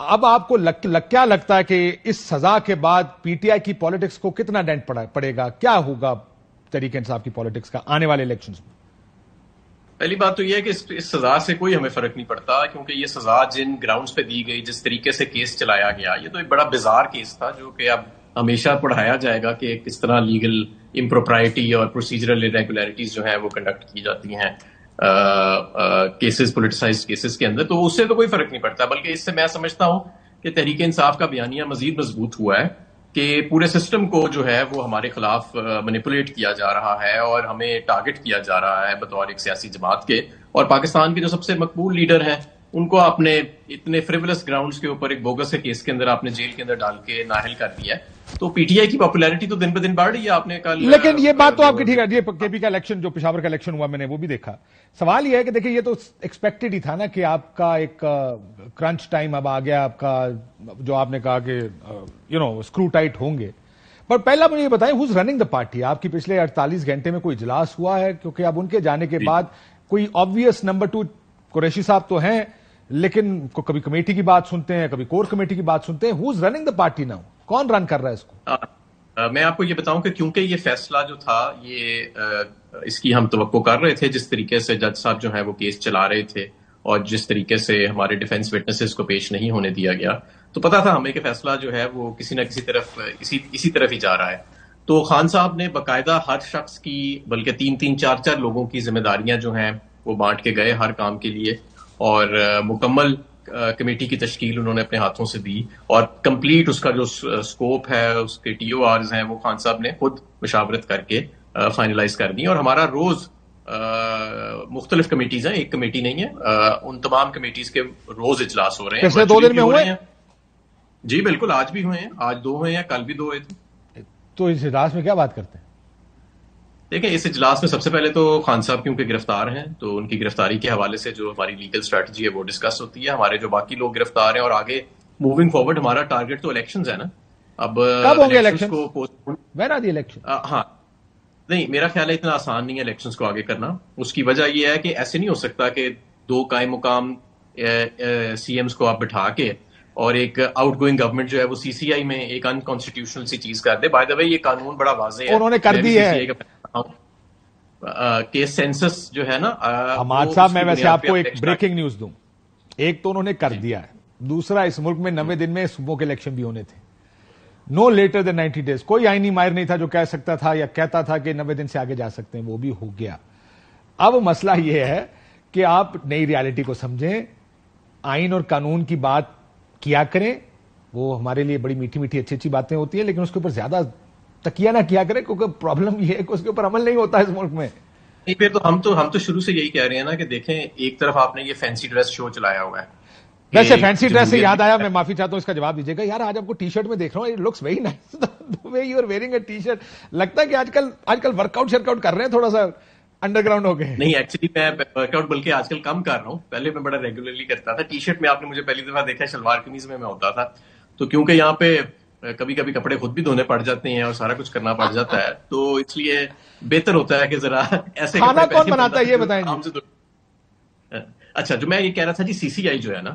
अब आपको क्या लगता है कि इस सजा के बाद पीटीआई की पॉलिटिक्स को कितना डेंट पड़ेगा, क्या होगा तहरीक इंसाफ की पॉलिटिक्स का आने वाले इलेक्शन में? पहली बात तो यह है कि इस सजा से कोई हमें फर्क नहीं पड़ता, क्योंकि ये सजा जिन ग्राउंड्स पे दी गई, जिस तरीके से केस चलाया गया, ये तो एक बड़ा बिजार केस था जो कि अब हमेशा पढ़ाया जाएगा कि किस तरह लीगल इंप्रॉपर्टी और प्रोसीजरल इरेगुलरिटीज जो है वो कंडक्ट की जाती हैं केसेस, पोलिटिसाइज केसेस के अंदर। तो उससे तो कोई फर्क नहीं पड़ता, बल्कि इससे मैं समझता हूं कि तहरीक इंसाफ का बयानिया मजीद मजबूत हुआ है कि पूरे सिस्टम को जो है वो हमारे खिलाफ मैनिपुलेट किया जा रहा है और हमें टारगेट किया जा रहा है बतौर एक सियासी जमात के, और पाकिस्तान के जो सबसे मकबूल लीडर हैं उनको आपने इतने फ्रिवलस ग्राउंड्स के ऊपर एक बोगस के केस के अंदर आपने जेल के अंदर डाल के नाहिल कर दिया है। तो पीटीआई की पॉपुलैरिटी तो दिन ब दिन बढ़ रही है। आपने कल लेकिन ये बात तो आपकी ठीक है, ये केपी का इलेक्शन जो पेशावर का इलेक्शन हुआ मैंने वो भी देखा। सवाल ये है कि देखिए ये तो एक्सपेक्टेड ही था ना कि आपका एक क्रंच टाइम अब आ गया, आपका जो आपने कहा कि यू नो स्क्रू टाइट होंगे। पर पहला मुझे ये बताएं who is running the party, आपकी पिछले 48 घंटे में कोई इजलास हुआ है? क्योंकि अब उनके जाने के बाद कोई ऑब्वियस नंबर 2 कुरैशी साहब तो हैं, लेकिन कभी कमेटी की बात सुनते हैं, कभी कोर कमेटी की बात सुनते हैं। Who is running the party now, कौन रन कर रहा है इसको? मैं आपको ये बताऊं कि क्योंकि ये फैसला जो था ये इसकी हम तवक्को कर रहे थे, जिस तरीके से जज साहब जो है वो केस चला रहे थे और जिस तरीके से हमारे डिफेंस विटनेसेस को पेश नहीं होने दिया गया, तो पता था हमें कि फैसला जो है वो किसी ना किसी तरफ इसी तरफ ही जा रहा है। तो खान साहब ने बाकायदा हर शख्स की, बल्कि 3-3, 4-4 लोगों की जिम्मेदारियां जो हैं वो बांट के गए हर काम के लिए, और मुकम्मल कमेटी की तश्कील उन्होंने अपने हाथों से दी और कंप्लीट उसका जो स्कोप है, उसके टीओआर्स हैं वो खान साहब ने खुद मशावरत करके फाइनलाइज कर दी। और हमारा रोज मुख्तलिफ कमेटीज हैं, एक कमेटी नहीं है, उन तमाम कमेटीज के रोज इजलास हो रहे हैं। पिछले 2 दिन में हुए हैं? जी बिल्कुल, आज भी हुए हैं, आज 2 हुए हैं, कल भी 2 हुए थे। तो इस इजलास में क्या बात करते हैं? देखिए इस इजलास में सबसे पहले तो खान साहब क्योंकि गिरफ्तार हैं तो उनकी गिरफ्तारी के हवाले से जो हमारी लीगल स्ट्रेटजी है वो डिस्कस होती है, हमारे जो बाकी लोग गिरफ्तार हैं और आगे मूविंग फॉरवर्ड हमारा टारगेट तो इलेक्शंस है ना। अब कब होंगे इलेक्शंस को postpone, when are the election? हाँ नहीं, मेरा ख्याल है इतना आसान नहीं है इलेक्शंस को आगे करना। उसकी वजह यह है कि ऐसे नहीं हो सकता कि 2 कायम मुकाम सीएम्स को आप बिठा के और एक आउटगोइंग गवर्नमेंट जो है वो सीसीआई में एक अनकॉन्स्टिट्यूशनल सी चीज कर दे। बाय द वे ये कानून बड़ा वाज़ेह है, उन्होंने कर दी है के सेंसस जो है ना। हमाद साहब मैं वैसे आपको एक ब्रेकिंग न्यूज दूं, एक तो उन्होंने कर दिया है, दूसरा इस मुल्क में 90 दिन में सूबों के इलेक्शन भी होने थे, नो लेटर देन 90 डेज। कोई आईनी मायर नहीं था जो कह सकता था या कहता था कि 90 दिन से आगे जा सकते हैं, वो भी हो गया। अब मसला यह है कि आप नई रियलिटी को समझें, आईन और कानून की बात किया करें, वो हमारे लिए बड़ी मीठी मीठी अच्छी अच्छी बातें होती है, लेकिन उसके ऊपर ज्यादा तकिया ना किया करें, क्योंकि प्रॉब्लम ये है कि उसके ऊपर अमल नहीं होता इस मुल्क में। फिर तो हम तो शुरू से यही कह रहे हैं ना कि देखें, एक तरफ आपने ये फैंसी ड्रेस शो चलाया हुआ है। वैसे फैंसी ड्रेस से याद आया, मैं माफी चाहता हूँ, इसका जवाब दीजिएगा। यार आज आपको टी शर्ट में देख रहा हूँ, it looks very nice the way you are wearing a T shirt. लगता है कि आजकल वर्कआउट कर रहे हैं, थोड़ा सा अंडरग्राउंड हो गए? नहीं एक्चुअली मैं वर्कआउट बल्कि आजकल कम कर रहा हूँ, पहले मैं बड़ा रेगुलरली करता था। टी शर्ट में आपने मुझे पहली दफा देखा, शलवार कमीज में मैं होता था। तो क्योंकि यहाँ पे कभी कभी कपड़े खुद भी धोने पड़ जाते हैं और सारा कुछ करना पड़ जाता है, तो इसलिए बेहतर होता है कि जरा ऐसे। खाना कौन बनाता है ये बताएं? अच्छा जो मैं ये कह रहा था जी, सीसीआई जो है ना,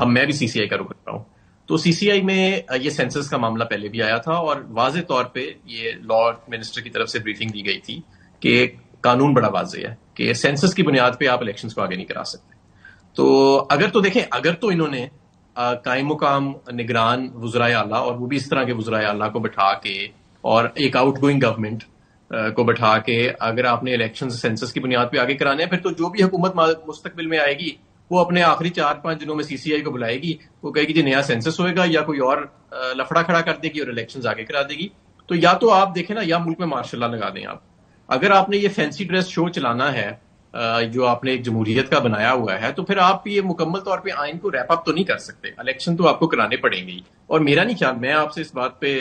अब मैं भी सीसीआई का रुख रहा हूँ। तो सीसीआई में ये सेंसस का मामला पहले भी आया था और वाजे तौर पर ये लॉ मिनिस्टर की तरफ से ब्रीफिंग दी गई थी कि कानून बड़ा वाजे है कि सेंसस की बुनियाद पर आप इलेक्शन को आगे नहीं करा सकते। तो अगर तो इन्होंने कायम मुकाम निगरान वुज़राए आला और वो भी इस तरह के वुज़राए आला को बैठा के और एक आउटगोइंग गवर्नमेंट को बैठा के अगर आपने इलेक्शन सेंसस की बुनियाद पे आगे कराने हैं, फिर तो जो भी हुकूमत मुस्तकबिल में आएगी वो अपने आखिरी 4-5 दिनों में सीसीआई को बुलाएगी, वो कहेगी जी नया सेंसस होएगा, या कोई और लफड़ा खड़ा कर देगी और इलेक्शन आगे करा देगी। तो या तो आप देखें ना, या मुल्क में मार्शल लॉ लगा दें आप। अगर आपने ये फैंसी ड्रेस शो चलाना है जो आपने एक जमहूरियत का बनाया हुआ है, तो फिर आप ये मुकम्मल तौर पे आइन को रैप अप तो नहीं कर सकते, इलेक्शन तो आपको कराने पड़ेंगे। और मेरा नहीं ख्याल, मैं आपसे इस बात पे,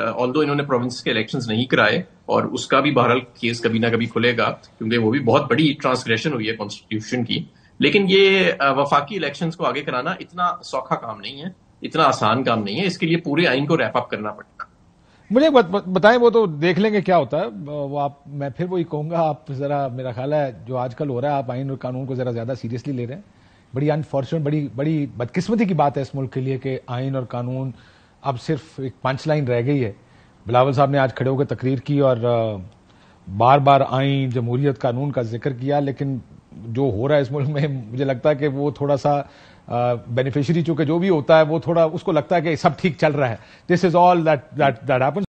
ऑल्दो इन्होंने प्रोविंस के इलेक्शंस नहीं कराए और उसका भी बहरहाल केस कभी ना कभी खुलेगा क्योंकि वो भी बहुत बड़ी ट्रांसग्रेशन हुई है कॉन्स्टिट्यूशन की, लेकिन ये वफाकी इलेक्शन को आगे कराना इतना सौखा काम नहीं है, इतना आसान काम नहीं है, इसके लिए पूरे आइन को रैप अप करना पड़ेगा। मुझे बताएं, वो तो देख लेंगे क्या होता है वो। आप, मैं फिर वही कहूंगा, आप जरा, मेरा ख्याल है जो आजकल हो रहा है आप आईन और कानून को जरा ज्यादा सीरियसली ले रहे हैं। बड़ी अनफॉर्चुनेट, बड़ी बदकिस्मती की बात है इस मुल्क के लिए कि आइन और कानून अब सिर्फ एक पंच लाइन रह गई है। बिलावल साहब ने आज खड़े होकर तकरीर की और बार बार आइन, जमहूरियत, कानून का जिक्र किया, लेकिन जो हो रहा है इस मुल्क में मुझे लगता है कि वो थोड़ा सा बेनिफिशियरी, चूंकि जो भी होता है वो थोड़ा उसको लगता है कि सब ठीक चल रहा है, this is all that happens.